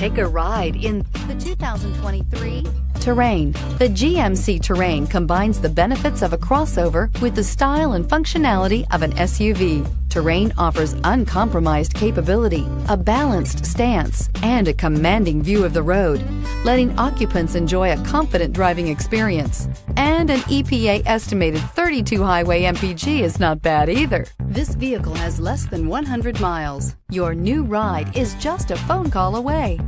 Take a ride in the 2023 Terrain. The GMC Terrain combines the benefits of a crossover with the style and functionality of an SUV. Terrain offers uncompromised capability, a balanced stance, and a commanding view of the road, letting occupants enjoy a confident driving experience. And an EPA-estimated 32 highway MPG is not bad either. This vehicle has less than 100 miles. Your new ride is just a phone call away.